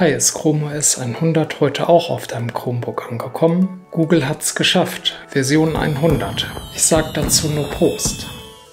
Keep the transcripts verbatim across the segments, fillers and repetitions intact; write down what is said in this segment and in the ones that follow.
Hi, ist Chrome O S hundert heute auch auf deinem Chromebook angekommen? Google hat's geschafft, Version hundert. Ich sag dazu nur Prost.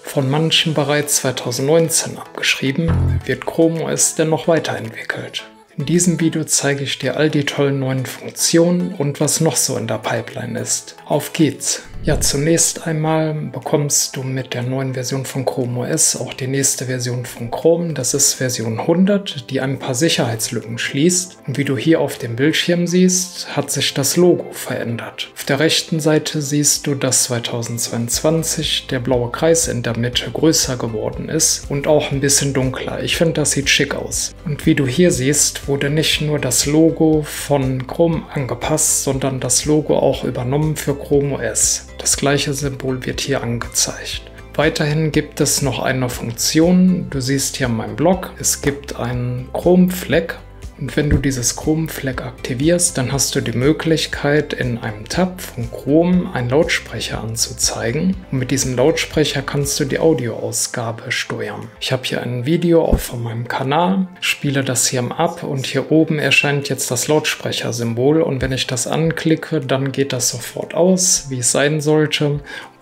Von manchen bereits zweitausendneunzehn abgeschrieben, wird Chrome O S dennoch weiterentwickelt. In diesem Video zeige ich dir all die tollen neuen Funktionen und was noch so in der Pipeline ist. Auf geht's! Ja, zunächst einmal bekommst du mit der neuen Version von Chrome O S auch die nächste Version von Chrome. Das ist Version hundert, die ein paar Sicherheitslücken schließt. Und wie du hier auf dem Bildschirm siehst, hat sich das Logo verändert. Auf der rechten Seite siehst du, dass zweitausendzweiundzwanzig der blaue Kreis in der Mitte größer geworden ist und auch ein bisschen dunkler. Ich finde, das sieht schick aus. Und wie du hier siehst, wurde nicht nur das Logo von Chrome angepasst, sondern das Logo auch übernommen für Chrome O S. Das gleiche Symbol wird hier angezeigt. Weiterhin gibt es noch eine Funktion. Du siehst hier meinen Blog. Es gibt einen Chrome-Fleck. Und wenn du dieses Chrome-Fleck aktivierst, dann hast du die Möglichkeit, in einem Tab von Chrome einen Lautsprecher anzuzeigen. Und mit diesem Lautsprecher kannst du die Audioausgabe steuern. Ich habe hier ein Video auch von meinem Kanal, spiele das hier ab und hier oben erscheint jetzt das Lautsprechersymbol. Und wenn ich das anklicke, dann geht das sofort aus, wie es sein sollte.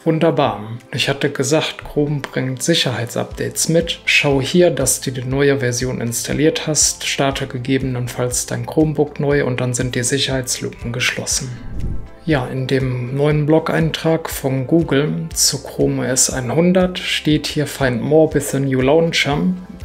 Wunderbar. Ich hatte gesagt, Chrome bringt Sicherheitsupdates mit. Schau hier, dass du die neue Version installiert hast, starte gegebenenfalls dein Chromebook neu und dann sind die Sicherheitslücken geschlossen. Ja, in dem neuen Blog-Eintrag von Google zu Chrome O S hundert steht hier Find More with the New Launcher.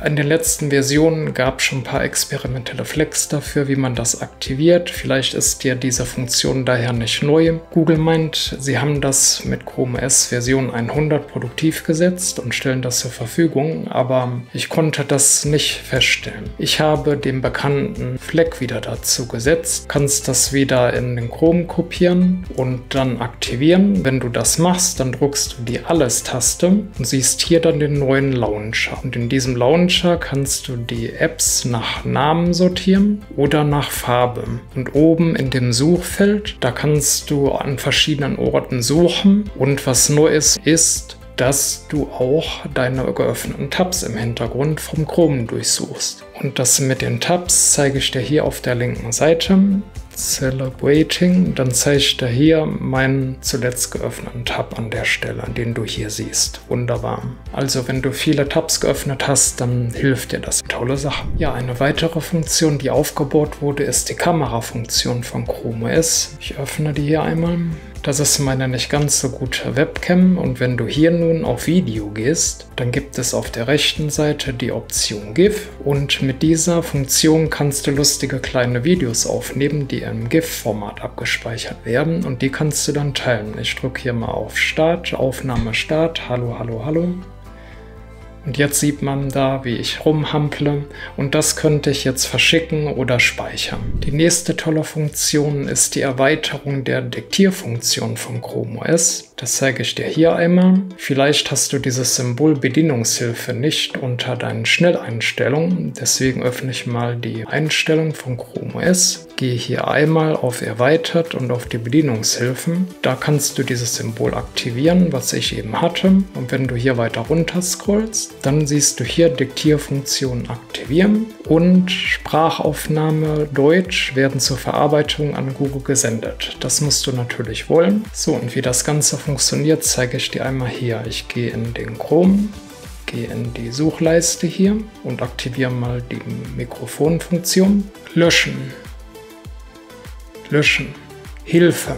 In den letzten Versionen gab es schon ein paar experimentelle Flex dafür, wie man das aktiviert. Vielleicht ist dir diese Funktion daher nicht neu. Google meint, sie haben das mit Chrome O S Version hundert produktiv gesetzt und stellen das zur Verfügung, aber ich konnte das nicht feststellen. Ich habe den bekannten Fleck wieder dazu gesetzt. Du kannst das wieder in den Chrome kopieren und dann aktivieren. Wenn du das machst, dann drückst du die Alles-Taste und siehst hier dann den neuen Launcher. Und in diesem Launcher kannst du die Apps nach Namen sortieren oder nach Farbe. Und oben in dem Suchfeld, da kannst du an verschiedenen Orten suchen. Und was neu ist, ist, dass du auch deine geöffneten Tabs im Hintergrund vom Chrome durchsuchst. Und das mit den Tabs zeige ich dir hier auf der linken Seite. Celebrating, dann zeige ich dir hier meinen zuletzt geöffneten Tab an der Stelle, den du hier siehst. Wunderbar. Also wenn du viele Tabs geöffnet hast, dann hilft dir das. Tolle Sache. Ja, eine weitere Funktion, die aufgebaut wurde, ist die Kamerafunktion von Chrome O S. Ich öffne die hier einmal. Das ist meine nicht ganz so gute Webcam und wenn du hier nun auf Video gehst, dann gibt es auf der rechten Seite die Option GIF und mit dieser Funktion kannst du lustige kleine Videos aufnehmen, die im GIF-Format abgespeichert werden und die kannst du dann teilen. Ich drücke hier mal auf Start, Aufnahme Start, hallo, hallo, hallo. Und jetzt sieht man da, wie ich rumhample und das könnte ich jetzt verschicken oder speichern. Die nächste tolle Funktion ist die Erweiterung der Diktierfunktion von Chrome O S. Das zeige ich dir hier einmal. Vielleicht hast du dieses Symbol Bedienungshilfe nicht unter deinen Schnelleinstellungen. Deswegen öffne ich mal die Einstellung von Chrome O S. Gehe hier einmal auf Erweitert und auf die Bedienungshilfen. Da kannst du dieses Symbol aktivieren, was ich eben hatte. Und wenn du hier weiter runter scrollst, dann siehst du hier Diktierfunktionen aktivieren und Sprachaufnahme Deutsch werden zur Verarbeitung an Google gesendet. Das musst du natürlich wollen. So, und wie das Ganze funktioniert, zeige ich dir einmal hier. Ich gehe in den Chrome, gehe in die Suchleiste hier und aktiviere mal die Mikrofonfunktion. Löschen. Löschen. Hilfe.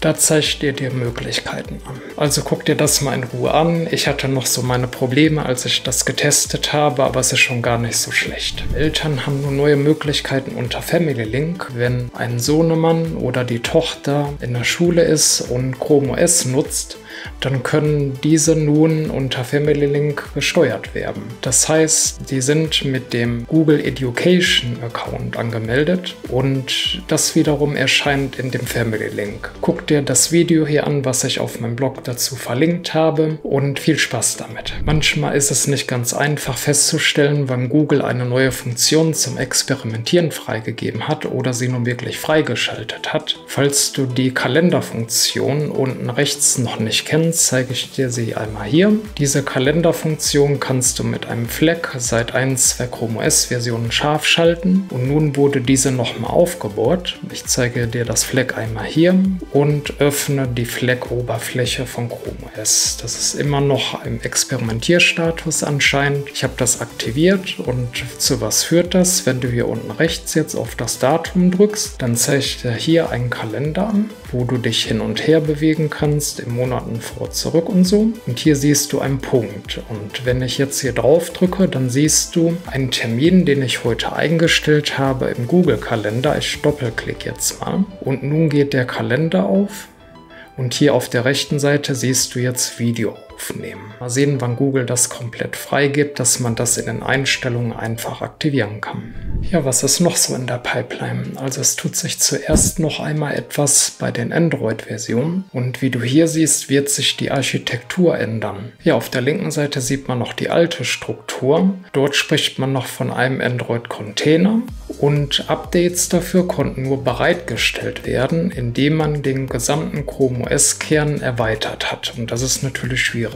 Da zeigt dir die Möglichkeiten an. Also guck dir das mal in Ruhe an. Ich hatte noch so meine Probleme, als ich das getestet habe, aber es ist schon gar nicht so schlecht. Eltern haben nun neue Möglichkeiten unter Family Link, wenn ein Sohnemann oder die Tochter in der Schule ist und Chrome O S nutzt, dann können diese nun unter Family Link gesteuert werden. Das heißt, die sind mit dem Google Education Account angemeldet und das wiederum erscheint in dem Family Link. Guck dir das Video hier an, was ich auf meinem Blog dazu verlinkt habe und viel Spaß damit. Manchmal ist es nicht ganz einfach festzustellen, wann Google eine neue Funktion zum Experimentieren freigegeben hat oder sie nun wirklich freigeschaltet hat, falls du die Kalenderfunktion unten rechts noch nicht nicht kennst, zeige ich dir sie einmal hier. Diese Kalenderfunktion kannst du mit einem Fleck seit ein, zwei Chrome O S Versionen scharf schalten und nun wurde diese nochmal aufgebohrt. Ich zeige dir das Fleck einmal hier und öffne die Fleck-Oberfläche von Chrome O S. Das ist immer noch im Experimentierstatus anscheinend. Ich habe das aktiviert und zu was führt das? Wenn du hier unten rechts jetzt auf das Datum drückst, dann zeigt er hier einen Kalender an, wo du dich hin und her bewegen kannst, in Monaten vor, zurück und so. Und hier siehst du einen Punkt. Und wenn ich jetzt hier drauf drücke, dann siehst du einen Termin, den ich heute eingestellt habe im Google-Kalender. Ich doppelklicke jetzt mal. Und nun geht der Kalender auf. Und hier auf der rechten Seite siehst du jetzt Video aufnehmen. Mal sehen, wann Google das komplett freigibt, dass man das in den Einstellungen einfach aktivieren kann. Ja, was ist noch so in der Pipeline? Also es tut sich zuerst noch einmal etwas bei den Android-Versionen und wie du hier siehst, wird sich die Architektur ändern. Hier auf der linken Seite sieht man noch die alte Struktur. Dort spricht man noch von einem Android-Container und Updates dafür konnten nur bereitgestellt werden, indem man den gesamten Chrome O S-Kern erweitert hat. Und das ist natürlich schwierig.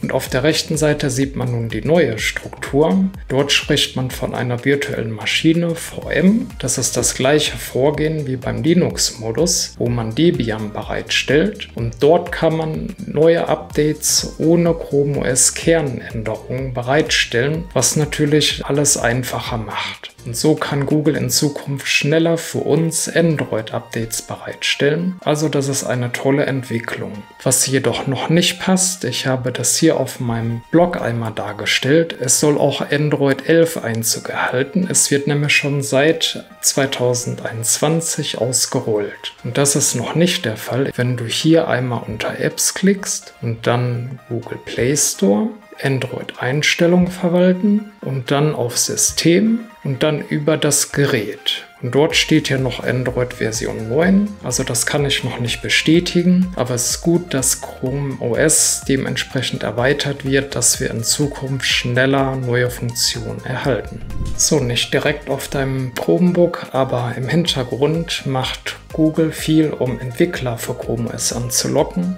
Und auf der rechten Seite sieht man nun die neue Struktur. Dort spricht man von einer virtuellen Maschine, V M. Das ist das gleiche Vorgehen wie beim Linux-Modus, wo man Debian bereitstellt. Und dort kann man neue Updates ohne Chrome O S-Kernänderungen bereitstellen, was natürlich alles einfacher macht. Und so kann Google in Zukunft schneller für uns Android-Updates bereitstellen. Also das ist eine tolle Entwicklung. Was jedoch noch nicht passt, ich habe das hier auf meinem Blog einmal dargestellt. Es soll auch Android elf Einzug erhalten. Es wird nämlich schon seit zweitausendeinundzwanzig ausgerollt. Und das ist noch nicht der Fall. Wenn du hier einmal unter Apps klickst und dann Google Play Store, Android-Einstellungen verwalten und dann auf System und dann über das Gerät. Und dort steht hier noch Android Version neun, also das kann ich noch nicht bestätigen, aber es ist gut, dass Chrome O S dementsprechend erweitert wird, dass wir in Zukunft schneller neue Funktionen erhalten. So, nicht direkt auf deinem Chromebook, aber im Hintergrund macht Google viel, um Entwickler für Chrome O S anzulocken.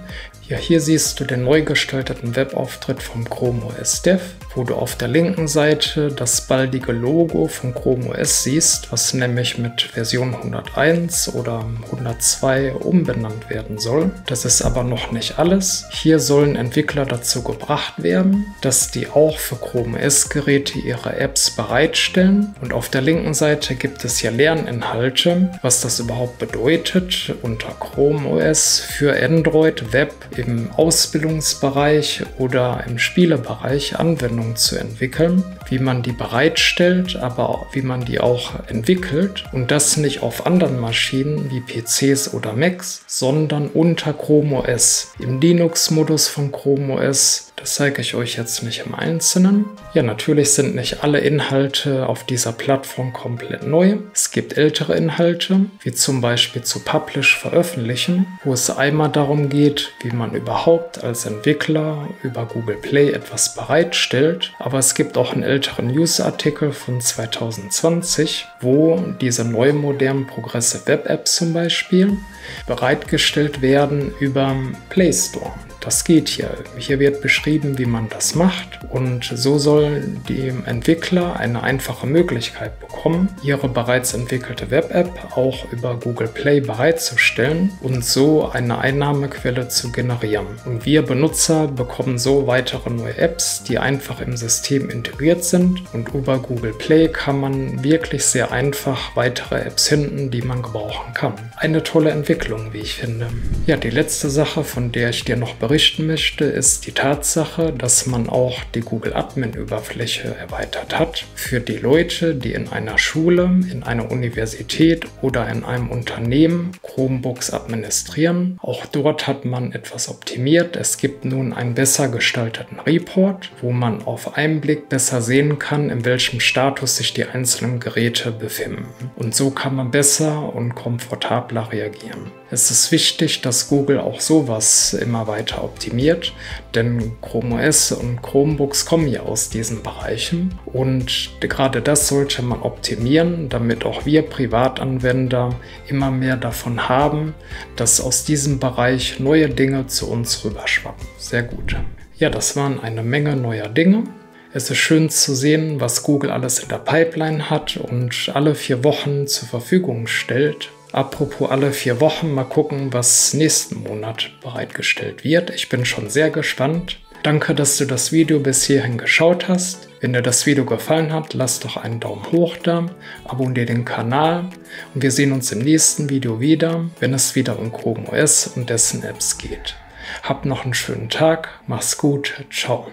Ja, hier siehst du den neu gestalteten Webauftritt vom Chrome O S Dev, wo du auf der linken Seite das baldige Logo von Chrome O S siehst, was nämlich mit Version hunderteins oder hundertzwei umbenannt werden soll. Das ist aber noch nicht alles. Hier sollen Entwickler dazu gebracht werden, dass die auch für Chrome O S-Geräte ihre Apps bereitstellen. Und auf der linken Seite gibt es hier Lerninhalte, was das überhaupt bedeutet unter Chrome O S für Android, Web, im Ausbildungsbereich oder im Spielebereich Anwendungen zu entwickeln, wie man die bereitstellt, aber wie man die auch entwickelt und das nicht auf anderen Maschinen wie P Cs oder Macs, sondern unter Chrome O S, im Linux-Modus von Chrome O S. Das zeige ich euch jetzt nicht im Einzelnen. Ja, natürlich sind nicht alle Inhalte auf dieser Plattform komplett neu. Es gibt ältere Inhalte, wie zum Beispiel zu Publish veröffentlichen, wo es einmal darum geht, wie man überhaupt als Entwickler über Google Play etwas bereitstellt. Aber es gibt auch einen älteren News-Artikel von zweitausendzwanzig, wo diese neu modernen Progressive Web Apps zum Beispiel bereitgestellt werden über Play Store. Das geht hier. Hier wird beschrieben, wie man das macht und so soll dem Entwickler eine einfache Möglichkeit bekommen, ihre bereits entwickelte Web-App auch über Google Play bereitzustellen und so eine Einnahmequelle zu generieren. Und wir Benutzer bekommen so weitere neue Apps, die einfach im System integriert sind und über Google Play kann man wirklich sehr einfach weitere Apps finden, die man gebrauchen kann. Eine tolle Entwicklung, wie ich finde. Ja, die letzte Sache, von der ich dir noch berichte, Berichten möchte, ist die Tatsache, dass man auch die Google Admin-Oberfläche erweitert hat für die Leute, die in einer Schule, in einer Universität oder in einem Unternehmen Chromebooks administrieren. Auch dort hat man etwas optimiert. Es gibt nun einen besser gestalteten Report, wo man auf einen Blick besser sehen kann, in welchem Status sich die einzelnen Geräte befinden. Und so kann man besser und komfortabler reagieren. Es ist wichtig, dass Google auch sowas immer weiter weiter optimiert, denn Chrome O S und Chromebooks kommen ja aus diesen Bereichen und gerade das sollte man optimieren, damit auch wir Privatanwender immer mehr davon haben, dass aus diesem Bereich neue Dinge zu uns rüberschwappen. Sehr gut. Ja, das waren eine Menge neuer Dinge. Es ist schön zu sehen, was Google alles in der Pipeline hat und alle vier Wochen zur Verfügung stellt. Apropos alle vier Wochen, mal gucken, was nächsten Monat bereitgestellt wird. Ich bin schon sehr gespannt. Danke, dass du das Video bis hierhin geschaut hast. Wenn dir das Video gefallen hat, lass doch einen Daumen hoch da, abonniere den Kanal und wir sehen uns im nächsten Video wieder, wenn es wieder um Chrome O S und dessen Apps geht. Habt noch einen schönen Tag, mach's gut, ciao.